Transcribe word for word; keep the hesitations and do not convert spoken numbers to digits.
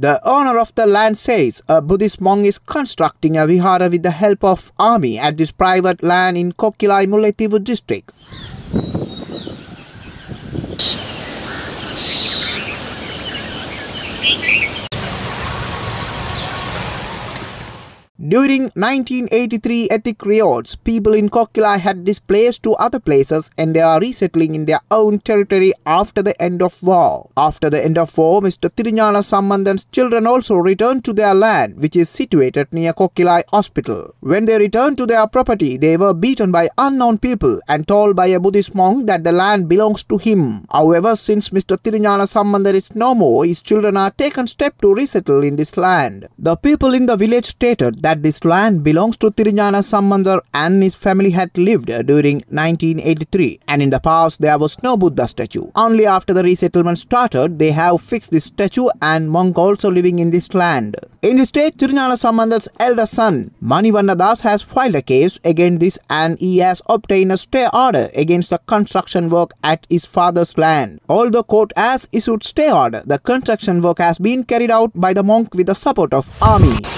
The owner of the land says a Buddhist monk is constructing a vihara with the help of army at this private land in Kokkilai, Mullaithivu district. During nineteen eighty-three ethnic riots, people in Kokkilai had displaced to other places and they are resettling in their own territory after the end of war. After the end of war, Mister Thirinjana Sammandan's children also returned to their land, which is situated near Kokkilai Hospital. When they returned to their property, they were beaten by unknown people and told by a Buddhist monk that the land belongs to him. However, since Mister Thirinjana Sammandan is no more, his children are taken step to resettle in this land. The people in the village stated that this land belongs to Thirinjana Sammandan and his family had lived during nineteen eighty-three, and in the past there was no Buddha statue. Only after the resettlement started, they have fixed this statue and monk also living in this land. In this stage, Thirinjana Sammandan's elder son Manivanna Das has filed a case against this and he has obtained a stay order against the construction work at his father's land. Although court has issued stay order, the construction work has been carried out by the monk with the support of army.